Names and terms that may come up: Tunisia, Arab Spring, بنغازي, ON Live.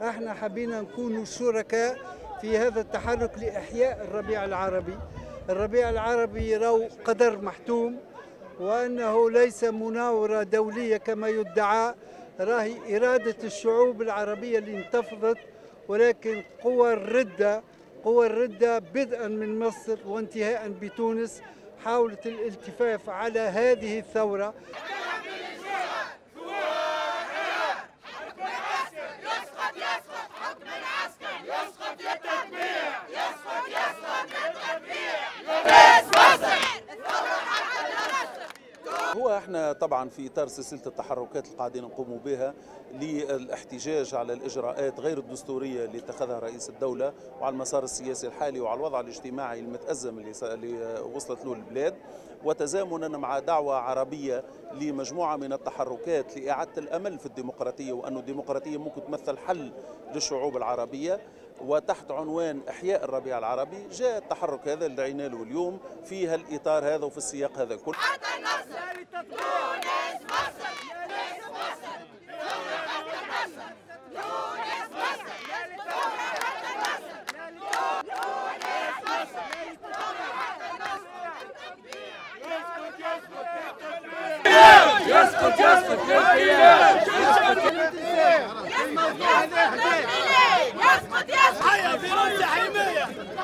احنا حبينا نكونوا شركاء في هذا التحرك لإحياء الربيع العربي. الربيع العربي يرى قدر محتوم، وأنه ليس مناورة دولية كما يدعى، راهي إرادة الشعوب العربية اللي انتفضت، ولكن قوى الردة بدءا من مصر وانتهاء بتونس حاولت الالتفاف على هذه الثورة. هو احنا طبعا في اطار سلسله التحركات اللي قاعدين نقوموا بها للاحتجاج على الاجراءات غير الدستوريه اللي اتخذها رئيس الدوله، وعلى المسار السياسي الحالي، وعلى الوضع الاجتماعي المتازم اللي وصلت له البلاد، وتزامنا مع دعوه عربيه لمجموعه من التحركات لاعاده الامل في الديمقراطيه، وأن الديمقراطيه ممكن تمثل حل للشعوب العربيه. وتحت عنوان احياء الربيع العربي جاء التحرك هذا اللي دعينا له اليوم في هالاطار هذا وفي السياق هذا كله. يسقط حيا في رمز حماية.